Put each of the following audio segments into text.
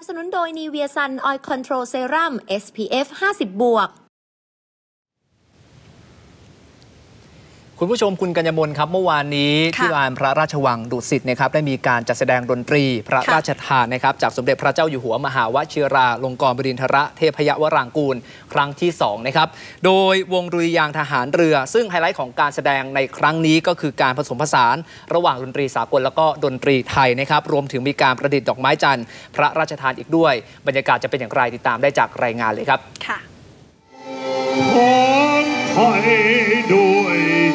บสนุนโดย Nivea Sun Oil Control Serum SPF 50+คุณผู้ชมคุณกัญญมลครับเมื่อวานนี้ที่ลานพระราชวังดุสิตนะครับได้มีการจัดแสดงดนตรีพระราชทานนะครับจากสมเด็จพระเจ้าอยู่หัวมหาวชิราลงกรณบดินทรเทพยวรางกูลครั้งที่2นะครับโดยวงดุริยางค์ทหารเรือซึ่งไฮไลท์ของการแสดงในครั้งนี้ก็คือการผสมผสานระหว่างดนตรีสากลแล้วก็ดนตรีไทยนะครับรวมถึงมีการประดิษฐ์ดอกไม้จันทร์พระราชทานอีกด้วยบรรยากาศจะเป็นอย่างไรติดตามได้จากรายงานเลยครับด้วย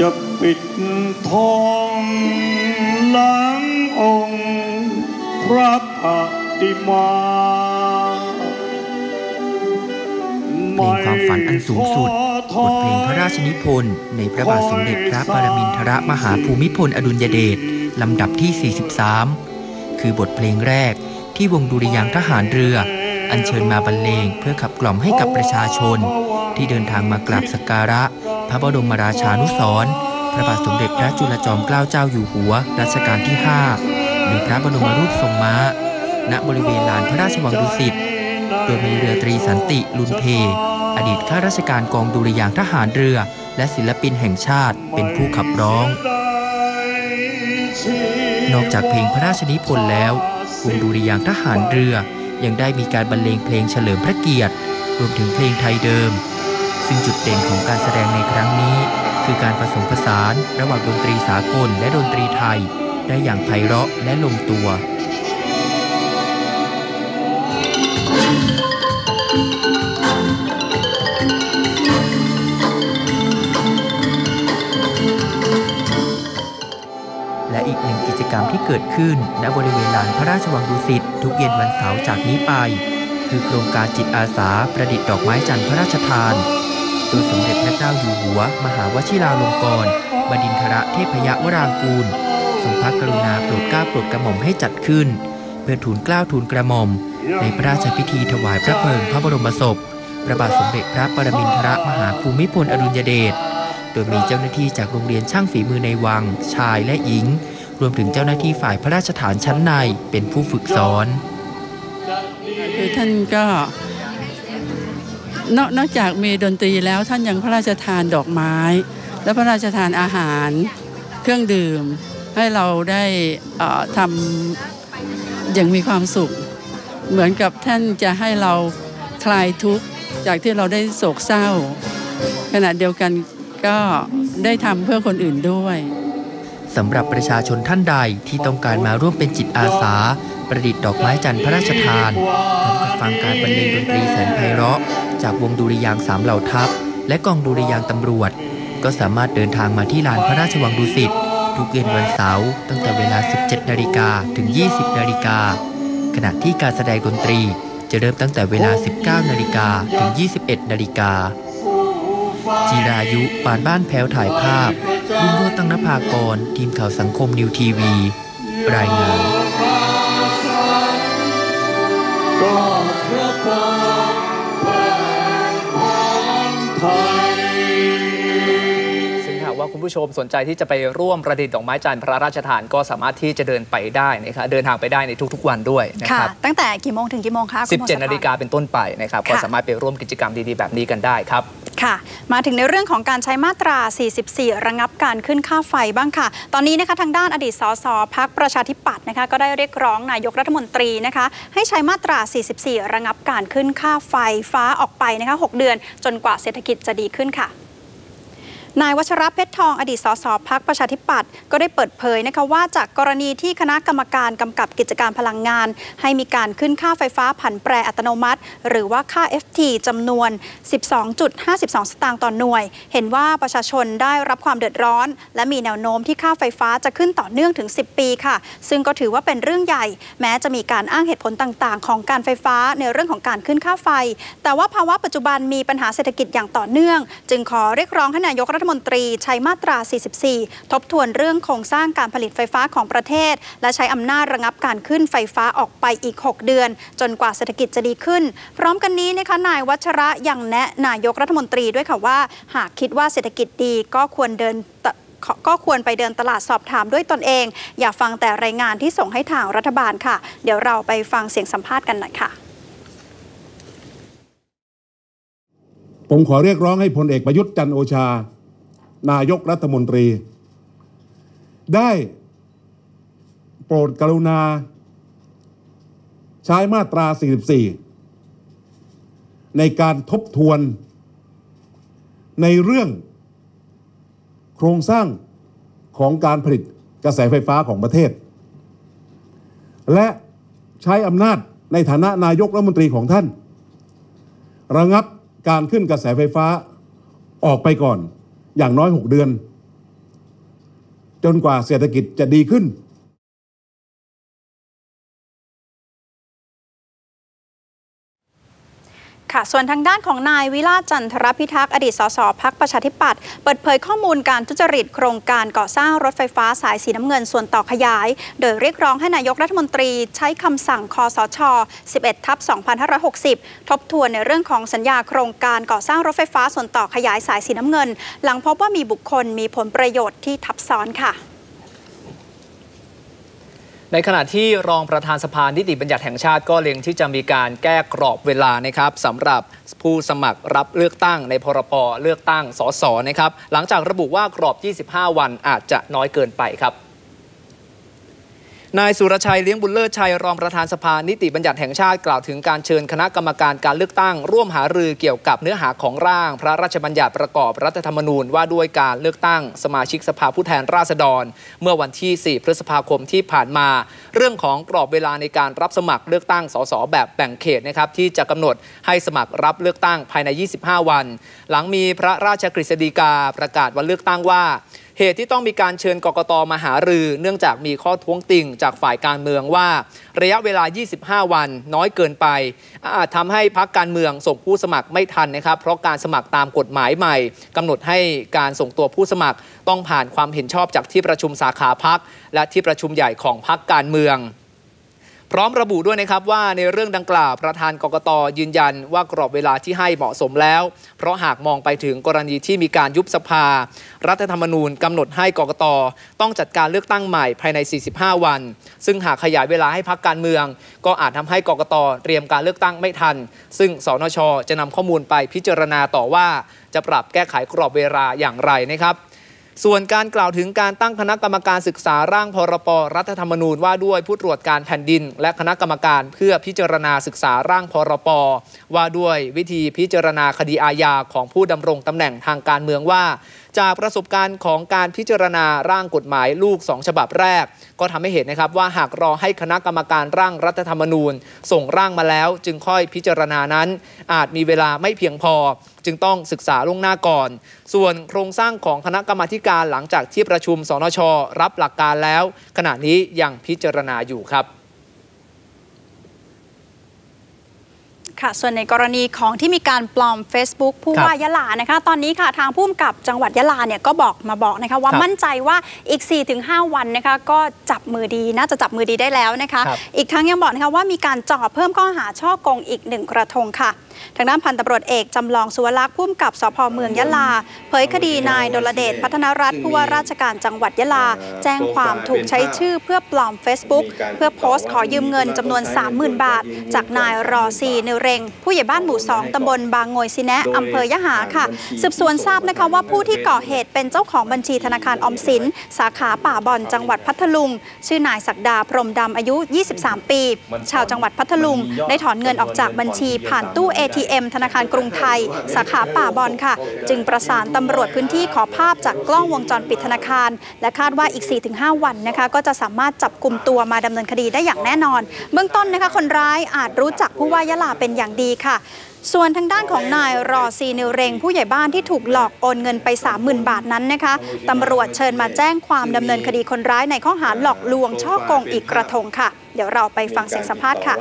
จะปิดทองหลังองค์พระปฏิมาเพลงความฝันอันสูงสุดบทเพลงพระราชนิพนธ์ในพระบาทสมเด็จพระปรมินทรมหาภูมิพลอดุลยเดชลำดับที่43คือบทเพลงแรกที่วงดุริยางค์ทหารเรืออัญเชิญมาบรรเลงเพื่อขับกล่อมให้กับประชาชนที่เดินทางมากราบสักการะพระบรมราชานุสรณ์พระบาทสมเด็จพระจุลจอมเกล้าเจ้าอยู่หัวรัชกาลที่5ในพระบรมรูปทรงม้าณบริเวณลานพระราชวังดุสิตโดยมีเรือตรีสันติลุนเพอดีตข้าราชการกองดุริยางค์ทหารเรือและศิลปินแห่งชาติเป็นผู้ขับร้องนอกจากเพลงพระราชนิพนธ์แล้ววงดุริยางค์ทหารเรือยังได้มีการบรรเลงเพลงเฉลิมพระเกียรติรวมถึงเพลงไทยเดิมซึ่งจุดเด่นของการแสดงในครั้งนี้คือการผสมผสานระหว่างดนตรีสากลและดนตรีไทยได้อย่างไพเราะและลงตัวและอีกหนึ่งกิจกรรมที่เกิดขึ้นณบริเวณลานพระราชวังดุสิตทุกเย็นวันเสาร์จากนี้ไปคือโครงการจิตอาสาประดิษฐ์ดอกไม้จันทร์พระราชทานโดยสมเด็จพระเจ้าอยู่หัวมหาวชิราลงกรณบดินทรเทพยวรางกูลทรงพระกรุณาโปรดเกล้าโปรดกระหม่อมให้จัดขึ้นเพื่อทูลเกล้าทูลกระหม่อมในพระราชพิธีถวายพระเพลิงพระบรมศพพระบาทสมเด็จพระปรมินทรมหาภูมิพลอดุลยเดชโดยมีเจ้าหน้าที่จากโรงเรียนช่างฝีมือในวังชายและหญิงรวมถึงเจ้าหน้าที่ฝ่ายพระราชฐานชั้นในเป็นผู้ฝึกสอนคือท่านก็นอกจากมีดนตรีแล้วท่านยังพระราชทานดอกไม้และพระราชทานอาหารเครื่องดื่มให้เราได้ทำอย่างมีความสุขเหมือนกับท่านจะให้เราคลายทุกข์จากที่เราได้โศกเศร้าขณะเดียวกันก็ได้ทำเพื่อคนอื่นด้วยสำหรับประชาชนท่านใดที่ต้องการมาร่วมเป็นจิตอาสาประดิษฐ์ดอกไม้จันทร์พระราชทานพร้อมกับฟังการบรรเลงดนตรีแสนไพเราะจากวงดุริยางค์3เหล่าทัพและกองดุริยางค์ตำรวจก็สามารถเดินทางมาที่ลานพระราชวังดุสิตทุกเย็นวันเสาร์ตั้งแต่เวลา 17:00 น.ถึง 20:00 น.ขณะที่การแสดงดนตรีจะเริ่มตั้งแต่เวลา 19:00 น.ถึง 21:00 น.จิรายุปานบ้านแพ้วถ่ายภาพรุ่งโรจน์ ตั้งนภากรทีมข่าวสังคมนิวทีวีรายงานว่าคุณผู้ชมสนใจที่จะไปร่วมประดิษฐ์ดอกไม้จันทร์พระราชทานก็สามารถที่จะเดินไปได้นะครับเดินทางไปได้ในทุกๆวันด้วยนะครับตั้งแต่กี่โมงถึงกี่โมงคะ 17:00 น.เป็นต้นไปนะครับก็สามารถไปร่วมกิจกรรมดีๆแบบนี้กันได้ครับค่ะมาถึงในเรื่องของการใช้มาตรา44ระงับการขึ้นค่าไฟบ้างค่ะตอนนี้นะคะทางด้านอดีตสสพรรคประชาธิปัตย์นะคะก็ได้เรียกร้องนายกรัฐมนตรีนะคะให้ใช้มาตรา44ระงับการขึ้นค่าไฟฟ้าออกไปนะคะ6 เดือนจนกว่าเศรษฐกิจจะดีขึ้นค่ะ นายวัชระเพชรทองอดีตสสพรรคประชาธิปัตย์ก็ได้เปิดเผยนะคะว่าจากกรณีที่คณะกรรมการกำกับกิจการพลังงานให้มีการขึ้นค่าไฟฟ้าผันแปรอัตโนมัติหรือว่าค่า FT จำนวน 12.52 สตางค์ต่อหน่วยเห็นว่าประชาชนได้รับความเดือดร้อนและมีแนวโน้มที่ค่าไฟฟ้าจะขึ้นต่อเนื่องถึง10 ปีค่ะซึ่งก็ถือว่าเป็นเรื่องใหญ่แม้จะมีการอ้างเหตุผลต่างๆของการไฟฟ้าในเรื่องของการขึ้นค่าไฟแต่ว่าภาวะปัจจุบันมีปัญหาเศรษฐกิจอย่างต่อเนื่องจึงขอเรียกร้องให้นายกรัฐมนตรีใช้มาตรา 44 ทบทวนเรื่องโครงสร้างการผลิตไฟฟ้าของประเทศและใช้อำนาจระงับการขึ้นไฟฟ้าออกไปอีก 6 เดือนจนกว่าเศรษฐกิจจะดีขึ้นพร้อมกันนี้นะคะนายวัชระยังแนะนายกรัฐมนตรีด้วยค่ะว่าหากคิดว่าเศรษฐกิจดีก็ควรไปเดินตลาดสอบถามด้วยตนเองอย่าฟังแต่รายงานที่ส่งให้ทางรัฐบาลค่ะเดี๋ยวเราไปฟังเสียงสัมภาษณ์กันหน่อยค่ะผมขอเรียกร้องให้พลเอกประยุทธ์จันทร์โอชานายกรัฐมนตรีได้โปรดกรุณาใช้มาตรา 44 ในการทบทวนในเรื่องโครงสร้างของการผลิตกระแสไฟฟ้าของประเทศและใช้อำนาจในฐานะนายกรัฐมนตรีของท่านระงับการขึ้นกระแสไฟฟ้าออกไปก่อนอย่างน้อย6 เดือนจนกว่าเศรษฐกิจจะดีขึ้นส่วนทางด้านของนายวิลาสจันทรพิทักษ์อดีตสสพรรคประชาธิปัตย์เปิดเผยข้อมูลการทุจริตโครงการก่อสร้างรถไฟฟ้าสายสีน้ำเงินส่วนต่อขยายโดยเรียกร้องให้นายกรัฐมนตรีใช้คำสั่งคสช 11/2560 ทบทวนในเรื่องของสัญญาโครงการก่อสร้างรถไฟฟ้าส่วนต่อขยายสายสีน้ำเงินหลังพบว่ามีบุคคลมีผลประโยชน์ที่ทับซ้อนค่ะในขณะที่รองประธานสภานิติบัญญัติแห่งชาติก็เล็งที่จะมีการแก้กรอบเวลานะครับสำหรับผู้สมัครรับเลือกตั้งในพรบเลือกตั้งสสนะครับหลังจากระบุว่ากรอบ25วันอาจจะน้อยเกินไปครับนายสุรชัยเลี้ยงบุญเลิศชัยรองประธานสภานิติบัญญัติแห่งชาติกล่าวถึงการเชิญคณะกรรมการการเลือกตั้งร่วมหารือเกี่ยวกับเนื้อหาของร่างพระราชบัญญัติประกอบรัฐธรรมนูญว่าด้วยการเลือกตั้งสมาชิกสภาผู้แทนราษฎรเมื่อวันที่4พฤษภาคมที่ผ่านมาเรื่องของกรอบเวลาในการรับสมัครเลือกตั้งสสแบบแบ่งเขตนะครับที่จะกำหนดให้สมัครรับเลือกตั้งภายใน25วันหลังมีพระราชกฤษฎีกาประกาศวันเลือกตั้งว่าเหตุที่ต้องมีการเชิญกกต.มาหารือเนื่องจากมีข้อท้วงติ่งจากฝ่ายการเมืองว่าระยะเวลา25วันน้อยเกินไปอาจทำให้พรรคการเมืองส่งผู้สมัครไม่ทันนะครับเพราะการสมัครตามกฎหมายใหม่กำหนดให้การส่งตัวผู้สมัครต้องผ่านความเห็นชอบจากที่ประชุมสาขาพรรคและที่ประชุมใหญ่ของพรรคการเมืองพร้อมระบุด้วยนะครับว่าในเรื่องดังกล่าวประธานกกต.ยืนยันว่ากรอบเวลาที่ให้เหมาะสมแล้วเพราะหากมองไปถึงกรณีที่มีการยุบสภารัฐธรรมนูญกำหนดให้กกต.ต้องจัดการเลือกตั้งใหม่ภายใน45วันซึ่งหากขยายเวลาให้พรรคการเมืองก็อาจทำให้กกต.เตรียมการเลือกตั้งไม่ทันซึ่งสนช.จะนำข้อมูลไปพิจารณาต่อว่าจะปรับแก้ไขกรอบเวลาอย่างไรนะครับส่วนการกล่าวถึงการตั้งคณะกรรมการศึกษาร่างพรบรัฐธรรมนูญว่าด้วยผู้ตรวจการแผ่นดินและคณะกรรมการเพื่อพิจารณาศึกษาร่างพรบว่าด้วยวิธีพิจารณาคดีอาญาของผู้ดำรงตำแหน่งทางการเมืองว่าจากประสบการณ์ของการพิจารณาร่างกฎหมายลูก2ฉบับแรกก็ทำให้เห็นนะครับว่าหากรอให้คณะกรรมการร่างรัฐธรรมนูญส่งร่างมาแล้วจึงค่อยพิจารณานั้นอาจมีเวลาไม่เพียงพอจึงต้องศึกษาล่วงหน้าก่อนส่วนโครงสร้างของคณะกรรมาธิการหลังจากที่ประชุมสนช.รับหลักการแล้วขณะนี้ยังพิจารณาอยู่ครับส่วนในกรณีของที่มีการปลอม Facebook ผู้ว่ายะลานะคะตอนนี้ค่ะทางผู้กำกับจังหวัดยะลาเนี่ยก็บอกนะคะว่ามั่นใจว่าอีก 4-5 วันนะคะก็จับมือดีน่าจะจับมือดีได้แล้วนะคะอีกทั้งยังบอกนะคะว่ามีการจ่อเพิ่มข้อหาฉ้อโกงอีก1กระทงค่ะทางด้านพันตำรวจเอกจำลองสุวรรณผู้กำกับสพเมืองยะลาเผยคดีนายดลเดชพัฒนรัตน์ผู้ว่าราชการจังหวัดยะลาแจ้งความถูกใช้ชื่อเพื่อปลอม Facebook เพื่อโพสต์ขอยืมเงินจำนวน 30,000 บาทจากนายรอซีเนเร ร็งผู้ใหญ่บ้านหมู่2ตำบลบางโงยซีแนะอำเภอยะหาค่ะสืบสวนทราบนะคะว่าผู้ที่ก่อเหตุเป็นเจ้าของบัญชีธนาคารออมสินสาขาป่าบอนจังหวัดพัทลุงชื่อนายศักดาพรหมดำอายุ23ปีชาวจังหวัดพัทลุงได้ถอนเงินออกจากบัญชีผ่านตู้ ATM ธนาคารกรุงไทยสาขาป่าบอนค่ะจึงประสานตำรวจพื้นที่ขอภาพจากกล้องวงจรปิดธนาคารและคาดว่าอีก 4-5 วันนะคะก็จะสามารถจับกลุ่มตัวมาดำเนินคดีได้อย่างแน่นอนเบื้องต้นนะคะคนร้ายอาจรู้จักผู้ว่ายะลาเป็นอย่างดีค่ะส่วนทางด้านของนายรอซีเนลเรงผู้ใหญ่บ้านที่ถูกหลอกโอนเงินไป 30,000 บาทนั้นนะคะตำรวจเชิญมาแจ้งความดำเนินคดีคนร้ายในข้อหาหลอกลวงช่อโกงอีกกระทงค่ะเดี๋ยวเราไปฟังเสียงสัมภาษณ์ค่ะ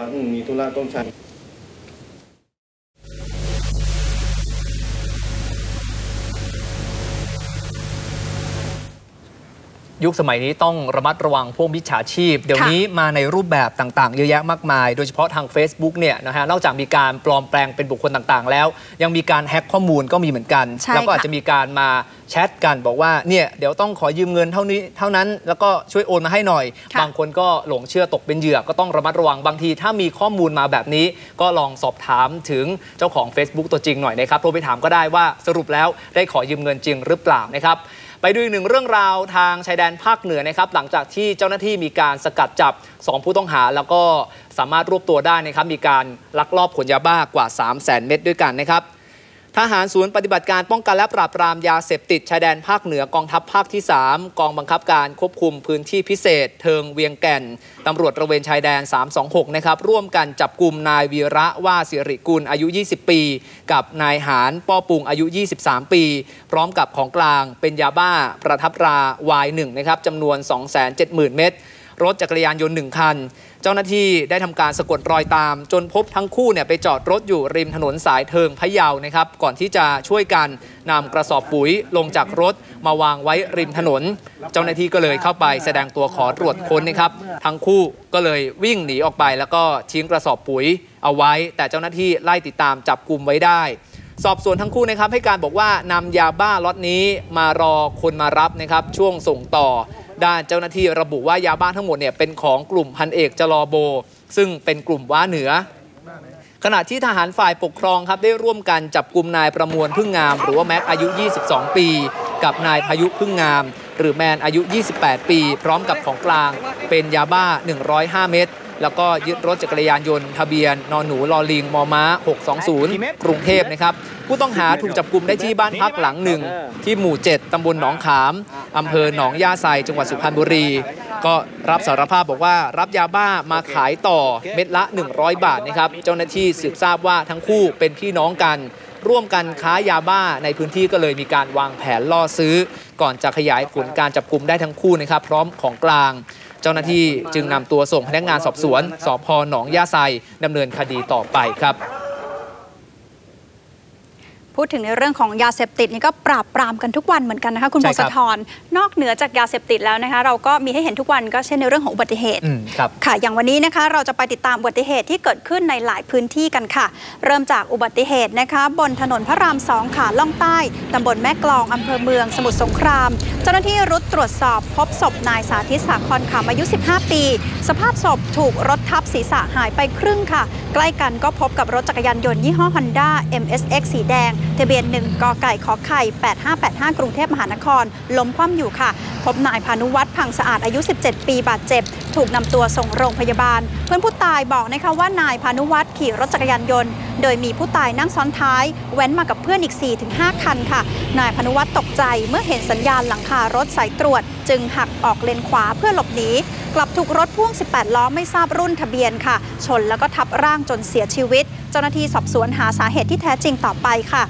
ยุคสมัยนี้ต้องระมัดระวังพวกมิจฉาชีพเดี๋ยวนี้มาในรูปแบบต่างๆเยอะแยะมากมายโดยเฉพาะทาง Facebook เนี่ยนะฮะนอกจากมีการปลอมแปลงเป็นบุคคลต่างๆแล้วยังมีการแฮ็กข้อมูลก็มีเหมือนกันแล้วก็อาจจะมีการมาแชทกันบอกว่าเนี่ยเดี๋ยวต้องขอยืมเงินเท่านี้เท่านั้นแล้วก็ช่วยโอนมาให้หน่อยบางคนก็หลงเชื่อตกเป็นเหยื่อก็ต้องระมัดระวังบางทีถ้ามีข้อมูลมาแบบนี้ก็ลองสอบถามถึงเจ้าของ Facebook ตัวจริงหน่อยนะครับโทรไปถามก็ได้ว่าสรุปแล้วได้ขอยืมเงินจริงหรือเปล่านะครับไปดูอีกหนึ่งเรื่องราวทางชายแดนภาคเหนือนะครับหลังจากที่เจ้าหน้าที่มีการสกัดจับ2ผู้ต้องหาแล้วก็สามารถรวบตัวได้นะครับมีการลักลอบขนยาบ้ากว่า 300,000 เม็ดด้วยกันนะครับทหารศูนย์ปฏิบัติการป้องกันและปราบปรามยาเสพติดชายแดนภาคเหนือกองทัพภาคที่3กองบังคับการควบคุมพื้นที่พิเศษเทิงเวียงแก่นตำรวจตระเวนชายแดน326นะครับร่วมกันจับกุมนายวีระว่าสิริกุลอายุ20ปีกับนายหานป้อปุงอายุ23ปีพร้อมกับของกลางเป็นยาบ้าประทับราวาย1นะครับจำนวน 270,000 เม็ดรถจักรยานยนต์1คันเจ้าหน้าที่ได้ทำการสะกดรอยตามจนพบทั้งคู่เนี่ยไปจอดรถอยู่ริมถนนสายเทิงพะเยานะครับก่อนที่จะช่วยกันนำกระสอบปุ๋ยลงจากรถมาวางไว้ริมถนนเจ้าหน้าที่ก็เลยเข้าไปแสดงตัวขอตรวจค้นนะครับทั้งคู่ก็เลยวิ่งหนีออกไปแล้วก็ทิ้งกระสอบปุ๋ยเอาไว้แต่เจ้าหน้าที่ไล่ติดตามจับกุมไว้ได้สอบสวนทั้งคู่นะครับให้การบอกว่านำยาบ้าล็อตนี้มารอคนมารับนะครับช่วงส่งต่อด้านเจ้าหน้าที่ระบุว่ายาบ้าทั้งหมดเนี่ยเป็นของกลุ่มพันเอกจลอโบซึ่งเป็นกลุ่มว้าเหนือขณะที่ทหารฝ่ายปกครองครับได้ร่วมกันจับกุมนายประมวลพึ่งงามหรือว่าแม็กอายุ22ปีกับนายพายุพึ่งงามหรือแมนอายุ28ปีพร้อมกับของกลางเป็นยาบ้า105เม็ดแล้วก็ยึดรถจักรยานยนต์ทะเบียนนหนูลอลิงมอม้า620กรุงเทพนะครับผู้ต้องหาถูกจับกุมได้ที่บ้านพักหลังหนึ่งที่หมู่7ตำบลหนองขามอำเภอหนองย่าไซจังหวัดสุพรรณบุรีก็รับสารภาพบอกว่ารับยาบ้ามาขายต่อเม็ดละ100บาทนะครับเจ้าหน้าที่สืบทราบว่าทั้งคู่เป็นพี่น้องกันร่วมกันค้ายาบ้าในพื้นที่ก็เลยมีการวางแผนล่อซื้อก่อนจะขยายผลการจับกุมได้ทั้งคู่นะครับพร้อมของกลางเจ้าหน้าที่จึงนำตัวส่งพนักงานสอบสวนสพ.หนองย่าไซดำเนินคดีต่อไปครับพูดถึงในเรื่องของยาเสพติดนี่ก็ปราบปรามกันทุกวันเหมือนกันนะคะคุณพงศธรนอกเหนือจากยาเสพติดแล้วนะคะเราก็มีให้เห็นทุกวันก็เช่นในเรื่องของอุบัติเหตุค่ะอย่างวันนี้นะคะเราจะไปติดตามอุบัติเหตุที่เกิดขึ้นในหลายพื้นที่กันค่ะเริ่มจากอุบัติเหตุนะคะบนถนนพระราม2ขาล่องใต้ตำบลแม่กลองอำเภอเมืองสมุทรสงครามเจ้าหน้าที่รุดตรวจสอบพบศพนายสาธิตสาครขำอายุ15ปีสภาพศพถูกรถทับศีรษะหายไปครึ่งค่ะใกล้กันก็พบกับรถจักรยานยนต์ยี่ห้อ Honda MSX สีแดงทะเบียน1กไก่ขไข่8585กรุงเทพมหานครล้มคว่ำอยู่ค่ะพบนายพานุวัฒน์พังสะอาดอายุ17ปีบาดเจ็บถูกนำตัวส่งโรงพยาบาลเพื่อนผู้ตายบอกนะคะว่านายพานุวัฒน์ขี่รถจักรยานยนต์โดยมีผู้ตายนั่งซ้อนท้ายแว้นมากับเพื่อนอีก 4-5 คันค่ะนายพานุวัฒน์ตกใจเมื่อเห็นสัญญาณหลังคารถสายตรวจจึงหักออกเลนขวาเพื่อหลบหนีกลับถูกรถพ่วง18ล้อไม่ทราบรุ่นทะเบียนค่ะชนแล้วก็ทับร่างจนเสียชีวิตเจ้าหน้าที่สอบสวนหาสาเหตุที่แท้จริงต่อไปค่ะ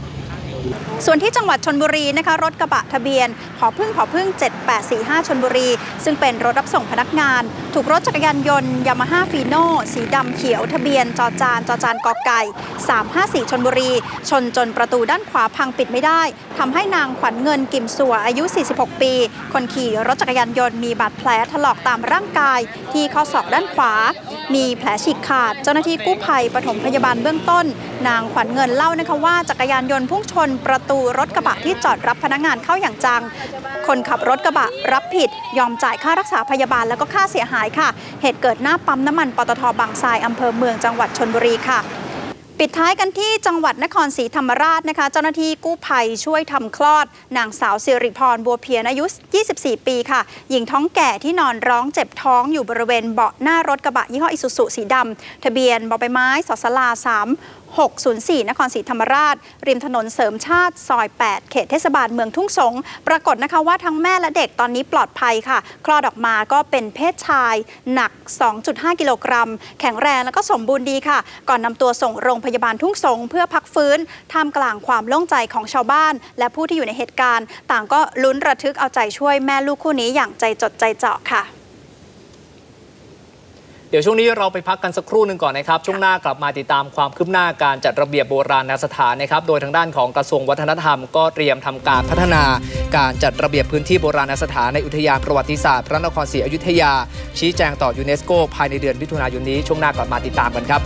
ส่วนที่จังหวัดชลบุรีนะคะรถกระบะทะเบียนผอพึ่ง7845ชลบุรีซึ่งเป็นรถรับส่งพนักงานถูกรถจักรยานยนต์ยามาฮ่าฟีโน่สีดำเขียวทะเบียนจอจานกไก่354ชลบุรีชนจนประตูด้านขวาพังปิดไม่ได้ทำให้นางขวัญเงินกิมสัวอายุ46ปีคนขี่รถจักรยานยนต์มีบาดแผลถลอกตามร่างกายที่ข้อศอกด้านขวามีแผลฉีกขาดเจ้าหน้าที่กู้ภัยปฐมพยาบาลเบื้องต้นนางขวัญเงินเล่านะคะว่าจักรยานยนต์พุ่งชนประตูรถกระบะที่จอดรับพนักงานเข้าอย่างจังคนขับรถกระบะรับผิดยอมจ่ายค่ารักษาพยาบาลแล้วก็ค่าเสียหายค่ะเหตุเกิดหน้าปั๊มน้ำมันปตท.บางทรายอำเภอเมืองจังหวัดชลบุรีค่ะ ปิดท้ายกันที่จังหวัดนครศรีธรรมราชนะคะเจ้าหน้าที่กู้ภัยช่วยทำคลอดนางสาวสิริพรบัวเพียรอายุ24 ปีค่ะหญิงท้องแก่ที่นอนร้องเจ็บท้องอยู่บริเวณเบาะหน้ารถกระบะยี่ห้ออิซูซุสีดำทะเบียนบ.ใบไม้สสลา3604นครศรีธรรมราชริมถนนเสริมชาติซอย8เขตเทศบาลเมืองทุ่งสงปรากฏนะคะว่าทั้งแม่และเด็กตอนนี้ปลอดภัยค่ะคลอดออกมาก็เป็นเพศชายหนัก 2.5 กิโลกรัมแข็งแรงแล้วก็สมบูรณ์ดีค่ะก่อนนำตัวส่งโรงพยาบาลทุ่งสงเพื่อพักฟื้นท่ามกลางความโล่งใจของชาวบ้านและผู้ที่อยู่ในเหตุการณ์ต่างก็ลุ้นระทึกเอาใจช่วยแม่ลูกคู่นี้อย่างใจจดใจเจาะค่ะเดี๋ยวช่วงนี้เราไปพักกันสักครู่หนึ่งก่อนนะครับช่วงหน้ากลับมาติดตามความคืบหน้าการจัดระเบียบโบราณสถานนะครับโดยทางด้านของกระทรวงวัฒนธรรมก็เตรียมทำการพัฒนาการจัดระเบียบพื้นที่โบราณสถานในอุทยานประวัติศาสตร์พระนครศรีอยุธยาชี้แจงต่อยูเนสโกภายในเดือนมิถุนายนนี้ช่วงหน้ากลับมาติดตามกันครับ